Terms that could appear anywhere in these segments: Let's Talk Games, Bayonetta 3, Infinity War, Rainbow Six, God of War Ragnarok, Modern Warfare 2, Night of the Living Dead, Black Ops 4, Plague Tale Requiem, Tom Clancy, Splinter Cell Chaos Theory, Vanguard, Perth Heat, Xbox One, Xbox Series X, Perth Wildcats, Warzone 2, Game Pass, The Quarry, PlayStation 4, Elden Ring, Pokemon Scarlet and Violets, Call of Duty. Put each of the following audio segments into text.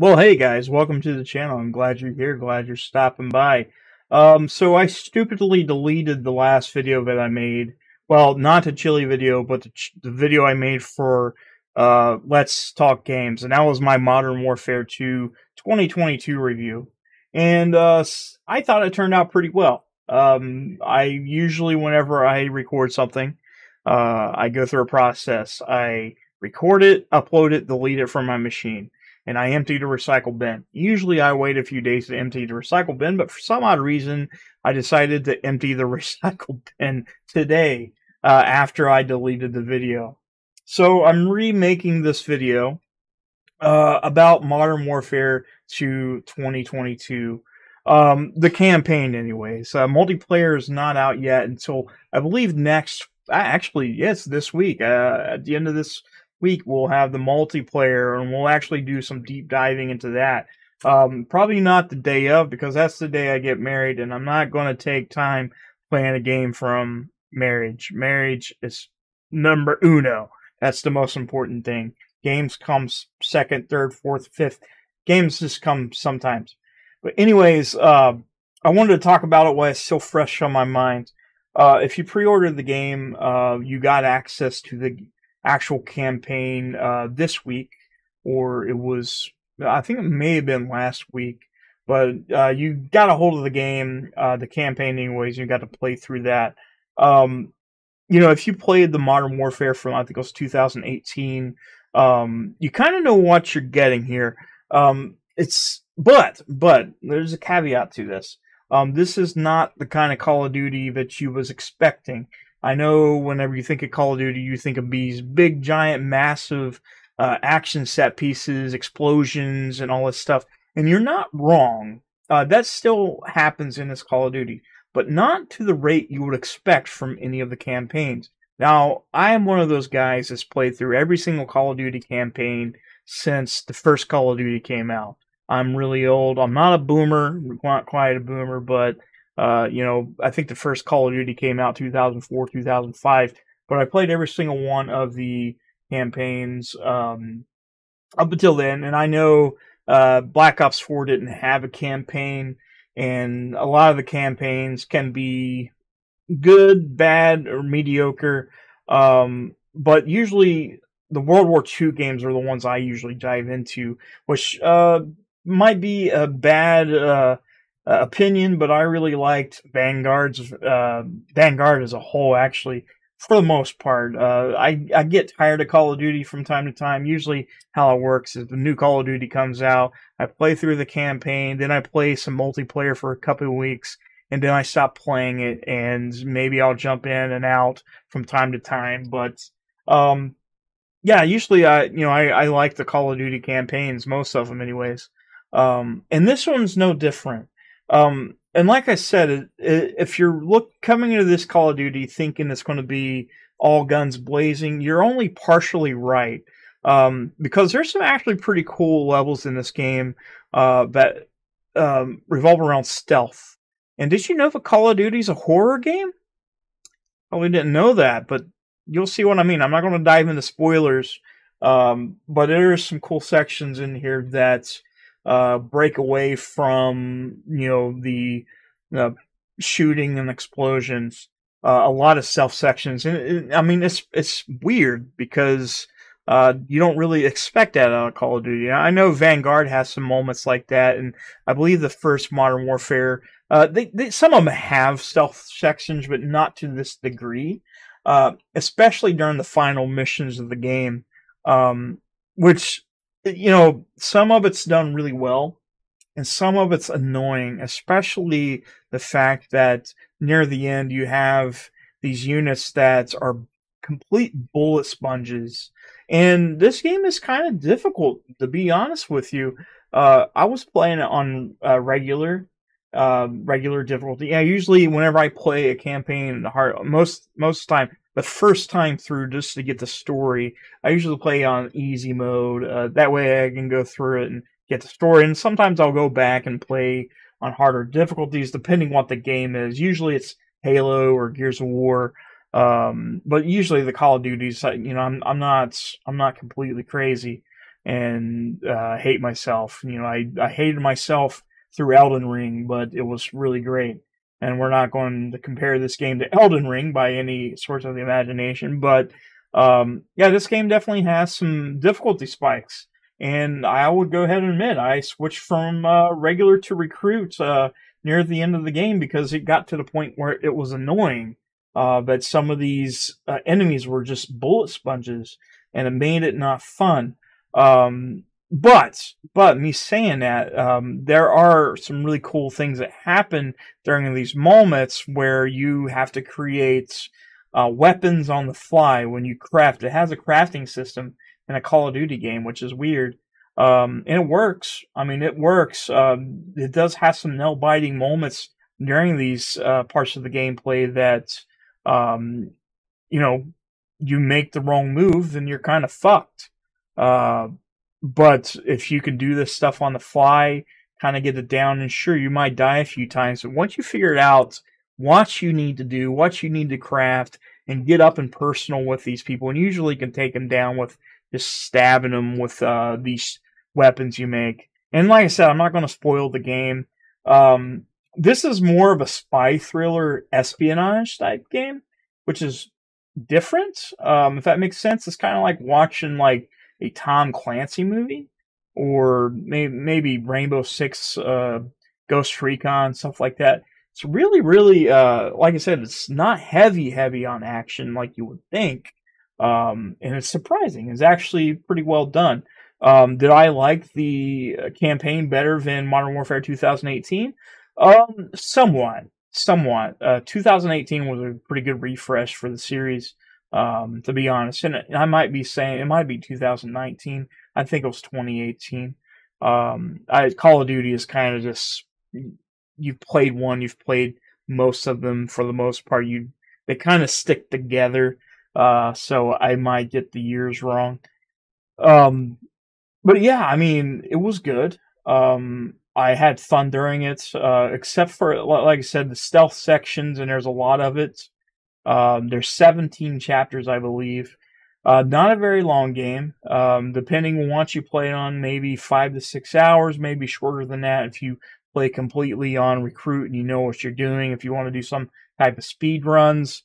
Well, hey guys, welcome to the channel. I'm glad you're here, glad you're stopping by. So I stupidly deleted the last video that I made. Well, not the chili video, but the video I made for Let's Talk Games, and that was my Modern Warfare 2 2022 review. And I thought it turned out pretty well. I usually, whenever I record something, I go through a process. I record it, upload it, delete it from my machine, and I empty the recycle bin. Usually I wait a few days to empty the recycle bin, but for some odd reason, I decided to empty the recycle bin today after I deleted the video. So I'm remaking this video about Modern Warfare 2 2022. The campaign anyways. Multiplayer is not out yet until, I believe, next... Actually, yes, this week. At the end of this week, we'll have the multiplayer, and we'll actually do some deep diving into that. Probably not the day of, because that's the day I get married, and I'm not going to take time playing a game from marriage. Marriage is number uno. That's the most important thing. Games come second, third, fourth, fifth. Games just come sometimes. But anyways, I wanted to talk about it while it's still fresh on my mind. If you pre-ordered the game, you got access to the actual campaign this week, or it was, I think it may have been last week, but you got a hold of the game, the campaign anyways, and you got to play through that. You know, if you played the Modern Warfare from, I think it was 2018, you kind of know what you're getting here. But there's a caveat to this. This is not the kind of Call of Duty that you was expecting. I know whenever you think of Call of Duty, you think of these big, giant, massive action set pieces, explosions, and all this stuff. And you're not wrong. That still happens in this Call of Duty, but not to the rate you would expect from any of the campaigns. Now, I am one of those guys that's played through every single Call of Duty campaign since the first Call of Duty came out. I'm really old. I'm not a boomer, not quite a boomer, but, you know, I think the first Call of Duty came out 2004, 2005, but I played every single one of the campaigns up until then, and I know Black Ops 4 didn't have a campaign, and a lot of the campaigns can be good, bad, or mediocre, but usually the World War II games are the ones I usually dive into, which... might be a bad opinion, but I really liked Vanguard as a whole, actually, for the most part. I get tired of Call of Duty from time to time. Usually how it works is the new Call of Duty comes out, I play through the campaign, then I play some multiplayer for a couple of weeks, and then I stop playing it, and maybe I'll jump in and out from time to time. But yeah, usually I like the Call of Duty campaigns, most of them anyways. And this one's no different. And like I said, if you're coming into this Call of Duty thinking it's going to be all guns blazing, you're only partially right. Because there's some actually pretty cool levels in this game that revolve around stealth. And did you know that Call of Duty's a horror game? Well, we didn't know that, but you'll see what I mean. I'm not going to dive into spoilers, but there are some cool sections in here that... break away from, you know, the shooting and explosions, a lot of self sections, and I mean it's weird because you don't really expect that out of Call of Duty. I know Vanguard has some moments like that, and I believe the first Modern Warfare, some of them have stealth sections, but not to this degree, especially during the final missions of the game, which, you know, some of it's done really well, and some of it's annoying, especially the fact that near the end you have these units that are complete bullet sponges. And this game is kind of difficult, to be honest with you. I was playing it on regular difficulty. Yeah, usually whenever I play a campaign, most of the time, the first time through, just to get the story, I usually play on easy mode. That way I can go through it and get the story. And sometimes I'll go back and play on harder difficulties, depending what the game is. Usually it's Halo or Gears of War, but usually the Call of Duty's, you know, I'm not completely crazy. and hate myself. You know, I hated myself through Elden Ring, but it was really great. And we're not going to compare this game to Elden Ring by any sort of imagination, but yeah, this game definitely has some difficulty spikes. And I would go ahead and admit, I switched from regular to recruit near the end of the game because it got to the point where it was annoying that some of these enemies were just bullet sponges, and it made it not fun. But me saying that, there are some really cool things that happen during these moments where you have to create weapons on the fly when you craft. It has a crafting system in a Call of Duty game, which is weird. And it works. I mean, it works. It does have some nail-biting moments during these parts of the gameplay that, you know, you make the wrong move, then you're kind of fucked. But if you can do this stuff on the fly, kind of get it down, and sure, you might die a few times. But once you figure it out, what you need to do, what you need to craft, and get up and personal with these people, and usually can take them down with just stabbing them with these weapons you make. And like I said, I'm not going to spoil the game. This is more of a spy thriller espionage type game, which is different. If that makes sense, it's kind of like watching like a Tom Clancy movie, or maybe Rainbow Six, Ghost Recon, stuff like that. It's really, really, like I said, it's not heavy on action like you would think. And it's surprising. It's actually pretty well done. Did I like the campaign better than Modern Warfare 2018? Somewhat. 2018 was a pretty good refresh for the series, to be honest. And I might be saying it might be 2019. I think it was 2018. Call of Duty is kind of just, you've played one, you've played most of them for the most part. They kind of stick together. So I might get the years wrong. But yeah, I mean, it was good. I had fun during it, except for, like I said, the stealth sections, and there's a lot of it. There's 17 chapters, I believe. Not a very long game. Depending on what you play on, maybe 5 to 6 hours, maybe shorter than that if you play completely on recruit and you know what you're doing, if you want to do some type of speed runs.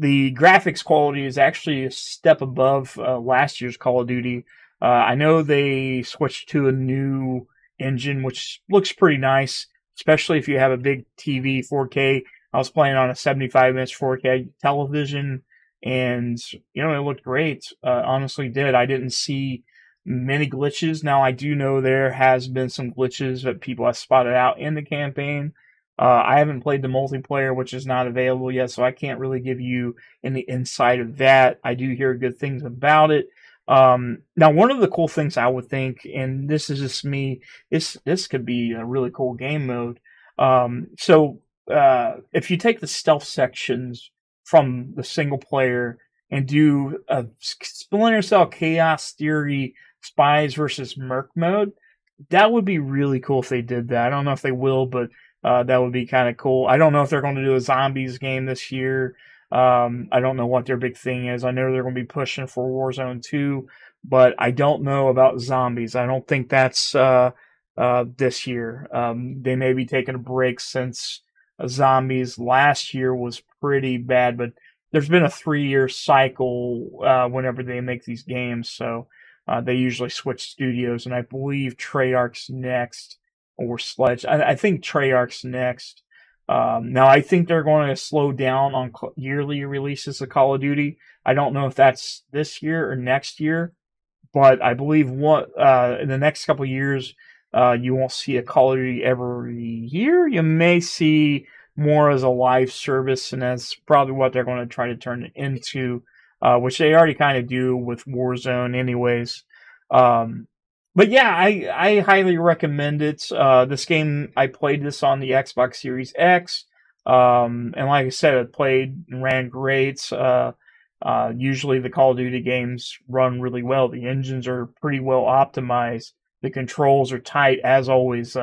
The graphics quality is actually a step above last year's Call of Duty. I know they switched to a new engine, which looks pretty nice, especially if you have a big TV, 4K. I was playing on a 75-inch 4K television, and, you know, it looked great. Honestly did. I didn't see many glitches. Now, I do know there has been some glitches that people have spotted out in the campaign. I haven't played the multiplayer, which is not available yet, so I can't really give you any insight of that. I do hear good things about it. Now, one of the cool things I would think, and this is just me, this could be a really cool game mode. If you take the stealth sections from the single player and do a Splinter Cell Chaos Theory Spies versus Merc mode, that would be really cool if they did that. I don't know if they will, but that would be kind of cool. I don't know if they're going to do a zombies game this year. I don't know what their big thing is. I know they're going to be pushing for Warzone 2, but I don't know about zombies. I don't think that's this year. They may be taking a break since zombies last year was pretty bad, but there's been a 3-year cycle whenever they make these games, so they usually switch studios, and I believe Treyarch's next. Or Sledge. I think Treyarch's next. Now, I think they're going to slow down on yearly releases of Call of Duty. I don't know if that's this year or next year, but I believe in the next couple of years, you won't see a Call of Duty every year. You may see more as a live service, and that's probably what they're going to try to turn it into, which they already kind of do with Warzone anyways. But yeah, I highly recommend it. This game, I played this on the Xbox Series X. And like I said, it played and ran great. Usually the Call of Duty games run really well. The engines are pretty well optimized. The controls are tight, as always.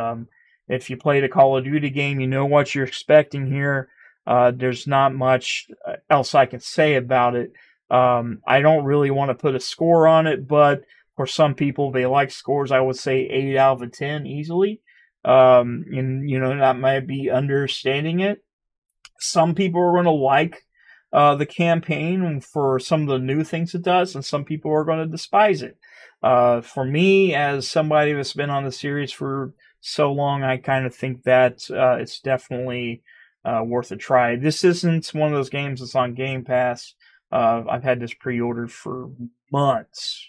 If you played a Call of Duty game, you know what you're expecting here. There's not much else I can say about it. I don't really want to put a score on it, but for some people, they like scores. I would say 8 out of 10 easily. And, you know, that might be understanding it. Some people are going to like the campaign for some of the new things it does, and some people are going to despise it. For me, as somebody that's been on the series for so long, I kind of think that it's definitely worth a try. This isn't one of those games that's on Game Pass. I've had this pre-ordered for months.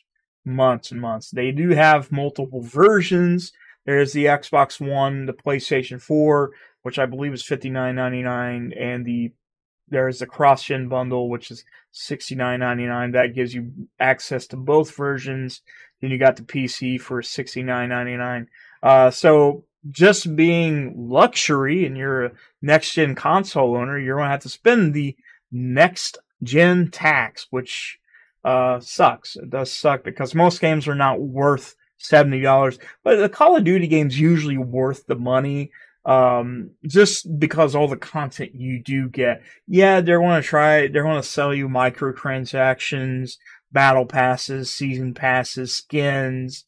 They do have multiple versions. There's the Xbox One, the PlayStation 4, which I believe is $59.99, and there's the cross-gen bundle, which is $69.99. That gives you access to both versions. Then you got the PC for $69.99. So just being luxury, and you're a next-gen console owner, you're going to have to spend the next-gen tax, which sucks. It does suck because most games are not worth $70. But the Call of Duty game's usually worth the money. Just because all the content you do get. Yeah, they're going to try, they're going to sell you microtransactions, battle passes, season passes, skins,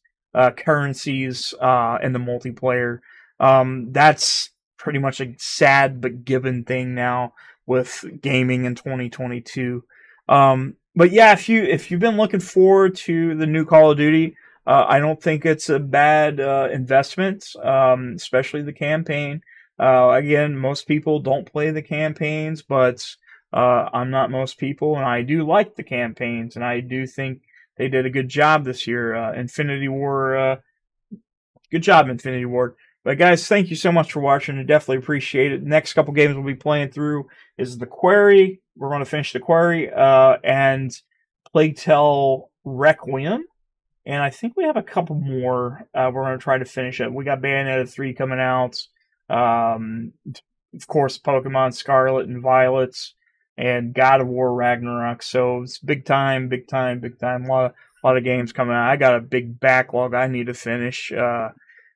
currencies, in the multiplayer. That's pretty much a sad but given thing now with gaming in 2022. But yeah, if you've been looking forward to the new Call of Duty, I don't think it's a bad investment, especially the campaign. Again, most people don't play the campaigns, but I'm not most people, and I do like the campaigns, and I do think they did a good job this year. Infinity War, good job, Infinity War. But guys, thank you so much for watching. I definitely appreciate it. Next couple games we'll be playing through is The Quarry. We're going to finish The Quarry and Plague Tale Requiem. And I think we have a couple more we're going to try to finish up. We got Bayonetta 3 coming out. Of course, Pokemon Scarlet and Violets. And God of War Ragnarok. So it's big time. A lot of games coming out. I got a big backlog I need to finish.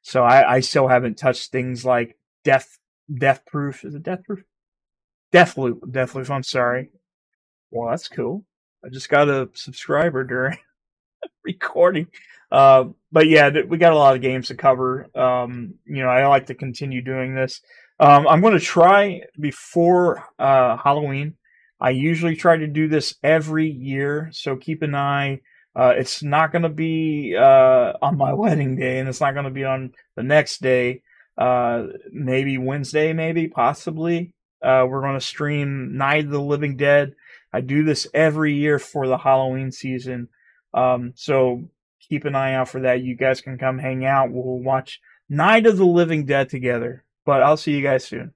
So I still haven't touched things like Death Proof. Is it Death Proof? Death Loop, I'm sorry. Well, that's cool. I just got a subscriber during recording, but yeah, we got a lot of games to cover. You know, I like to continue doing this. I'm going to try before Halloween. I usually try to do this every year, so keep an eye. It's not going to be on my wedding day, and it's not going to be on the next day. Maybe Wednesday, maybe possibly. We're going to stream Night of the Living Dead. I do this every year for the Halloween season. So keep an eye out for that. You guys can come hang out. We'll watch Night of the Living Dead together. But I'll see you guys soon.